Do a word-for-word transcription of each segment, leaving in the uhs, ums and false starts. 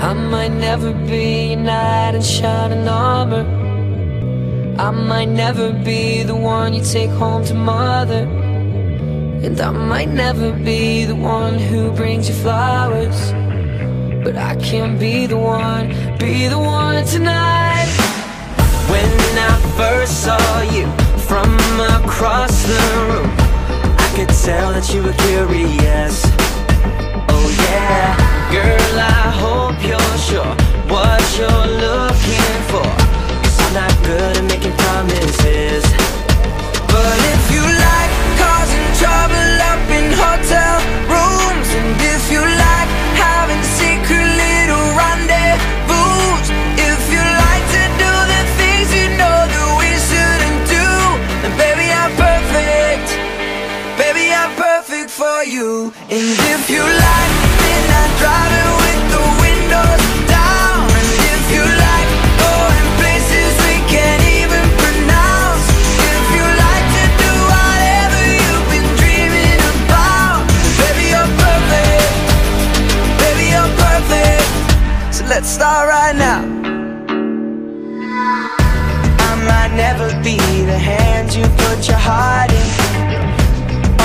I might never be a knight in shining armor. I might never be the one you take home to mother. And I might never be the one who brings you flowers. But I can be the one, be the one tonight. When I first saw you from across the room, I could tell that you were curious. Oh yeah, girl, I hope you're sure what you're looking for, 'cause I'm not good at making promises. But if you like causing trouble up in hotel rooms, and if you like having secret little rendezvous, if you like to do the things you know that we shouldn't do, then baby, I'm perfect. Baby, I'm perfect for you. And if you like, then I'll drive it with the windows down. And if you like, going places we can't even pronounce. If you like to do whatever you've been dreaming about, baby, you're perfect. Baby, you're perfect. So let's start right now. I might never be the hand you put your heart in,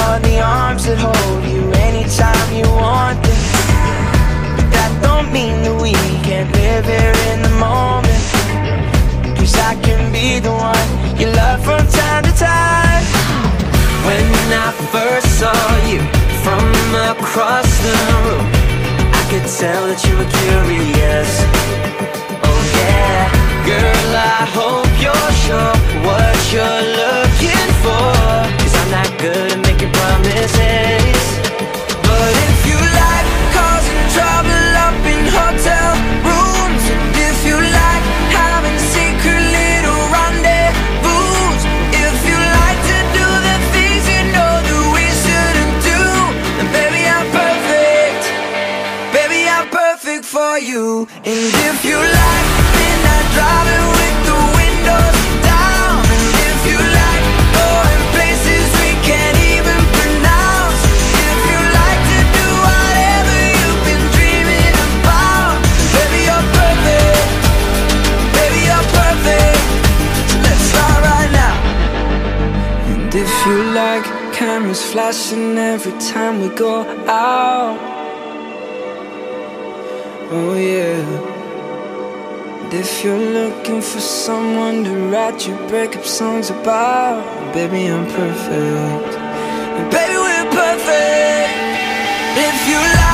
or the arms that hold you anytime you want them. But that don't mean that we can't live here in the moment, 'cause I can be the one you love from time to time. When I first saw you from across the room, I could tell that you were curious. Oh yeah, girl, I hope you're sure what you're looking for, 'cause I'm not good at making promises. But if you like causing trouble up in hotel rooms, and if you like having secret little rendezvous, if you like to do the things you know that we shouldn't do, then baby, I'm perfect. Baby, I'm perfect for you. And if you like, then I'll drive it with the windows down. And if you like going places we can't even pronounce, if you like to do whatever you've been dreaming about, baby, you're perfect. Baby, you're perfect. So let's start right now. And if you like cameras flashing every time we go out, oh yeah. If you're looking for someone to write your breakup songs about, baby, I'm perfect. Baby, we're perfect. If you like